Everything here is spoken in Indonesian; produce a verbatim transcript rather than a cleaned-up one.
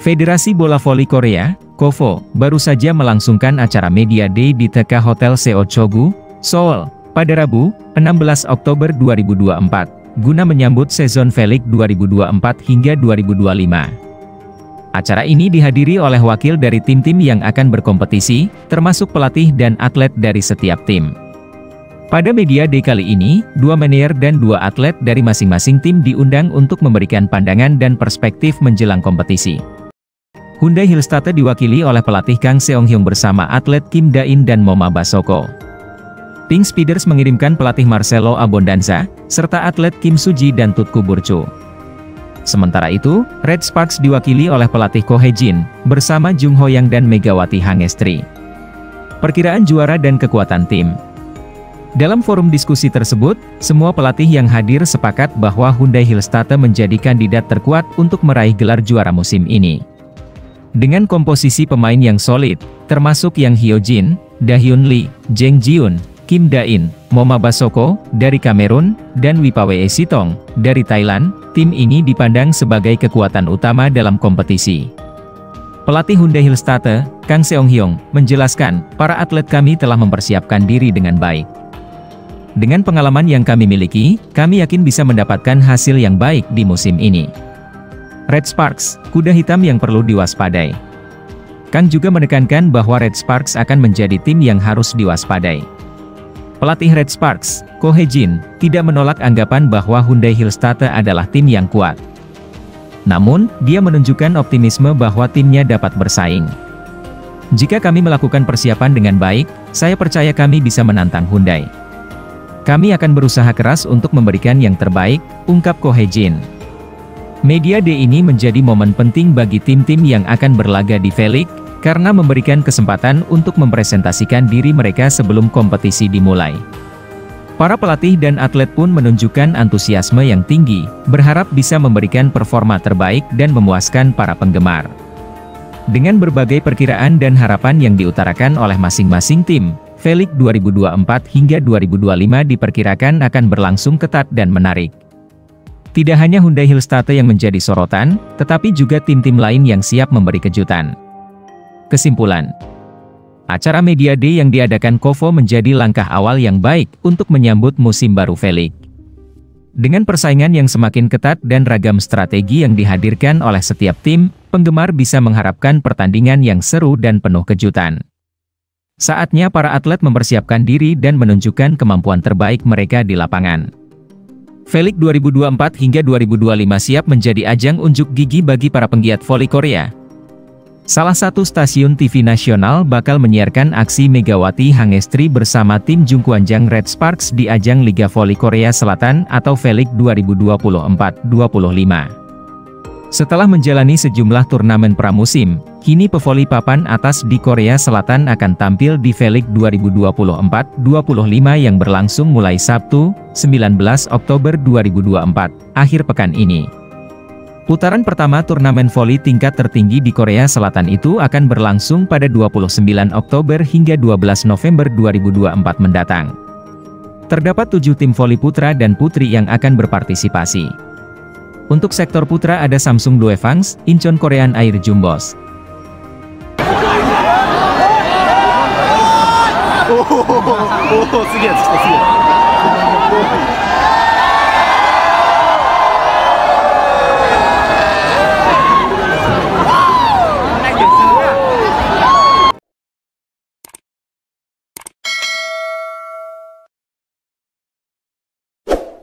Federasi Bola Voli Korea, Kovo, baru saja melangsungkan acara Media Day di The K Hotel Seocho-gu, Seoul, pada Rabu, enam belas Oktober dua ribu dua puluh empat, guna menyambut sezon V-League dua ribu dua puluh empat hingga dua ribu dua puluh lima. Acara ini dihadiri oleh wakil dari tim-tim yang akan berkompetisi, termasuk pelatih dan atlet dari setiap tim. Pada Media Day kali ini, dua manajer dan dua atlet dari masing-masing tim diundang untuk memberikan pandangan dan perspektif menjelang kompetisi. Hyundai Hillstate diwakili oleh pelatih Kang Seong Hyung bersama atlet Kim Da In dan Moma Basoko. Pink Spiders mengirimkan pelatih Marcelo Abondanza, serta atlet Kim Suji dan Tutku Burcu. Sementara itu, Red Sparks diwakili oleh pelatih Ko Hye Jin, bersama Jung Ho Yang dan Megawati Hangestri. Perkiraan juara dan kekuatan tim. Dalam forum diskusi tersebut, semua pelatih yang hadir sepakat bahwa Hyundai Hillstate menjadi kandidat terkuat untuk meraih gelar juara musim ini. Dengan komposisi pemain yang solid, termasuk yang Hyo Jin, Dahyun Lee, Jang Jiun, Kim Da In, Moma Basoko, dari Kamerun, dan Wipawe Sitong, dari Thailand, tim ini dipandang sebagai kekuatan utama dalam kompetisi. Pelatih Hyundai Hillstate, Kang Seong Hyung, menjelaskan, para atlet kami telah mempersiapkan diri dengan baik. Dengan pengalaman yang kami miliki, kami yakin bisa mendapatkan hasil yang baik di musim ini. Red Sparks, kuda hitam yang perlu diwaspadai. Kang juga menekankan bahwa Red Sparks akan menjadi tim yang harus diwaspadai. Pelatih Red Sparks, Ko Hye Jin, tidak menolak anggapan bahwa Hyundai Hillstate adalah tim yang kuat. Namun, dia menunjukkan optimisme bahwa timnya dapat bersaing. Jika kami melakukan persiapan dengan baik, saya percaya kami bisa menantang Hyundai. Kami akan berusaha keras untuk memberikan yang terbaik, ungkap Ko Hye Jin. Media Day ini menjadi momen penting bagi tim-tim yang akan berlaga di V-League, karena memberikan kesempatan untuk mempresentasikan diri mereka sebelum kompetisi dimulai. Para pelatih dan atlet pun menunjukkan antusiasme yang tinggi, berharap bisa memberikan performa terbaik dan memuaskan para penggemar. Dengan berbagai perkiraan dan harapan yang diutarakan oleh masing-masing tim, V-League dua ribu dua puluh empat hingga dua ribu dua puluh lima diperkirakan akan berlangsung ketat dan menarik. Tidak hanya Hyundai Hillstate yang menjadi sorotan, tetapi juga tim-tim lain yang siap memberi kejutan. Kesimpulan. Acara Media Day yang diadakan Kovo menjadi langkah awal yang baik untuk menyambut musim baru V-League. Dengan persaingan yang semakin ketat dan ragam strategi yang dihadirkan oleh setiap tim, penggemar bisa mengharapkan pertandingan yang seru dan penuh kejutan. Saatnya para atlet mempersiapkan diri dan menunjukkan kemampuan terbaik mereka di lapangan. V-League dua ribu dua puluh empat hingga dua ribu dua puluh lima siap menjadi ajang unjuk gigi bagi para penggiat voli Korea. Salah satu stasiun T V nasional bakal menyiarkan aksi Megawati Hangestri bersama tim Jungkwanjang Red Sparks di ajang Liga Voli Korea Selatan atau V-League dua ribu dua puluh empat dua ribu dua puluh lima. Setelah menjalani sejumlah turnamen pramusim, kini pevoli papan atas di Korea Selatan akan tampil di V-League dua ribu dua puluh empat dua ribu dua puluh lima yang berlangsung mulai Sabtu, sembilan belas Oktober dua ribu dua puluh empat, akhir pekan ini. Putaran pertama turnamen voli tingkat tertinggi di Korea Selatan itu akan berlangsung pada dua puluh sembilan Oktober hingga dua belas November dua ribu dua puluh empat mendatang. Terdapat tujuh tim voli putra dan putri yang akan berpartisipasi. Untuk sektor putra ada Samsung Duefangs, Incheon Korean Air Jumbos. Oh, oh, oh, oh, oh, oh, oh, oh, oh, oh, oh,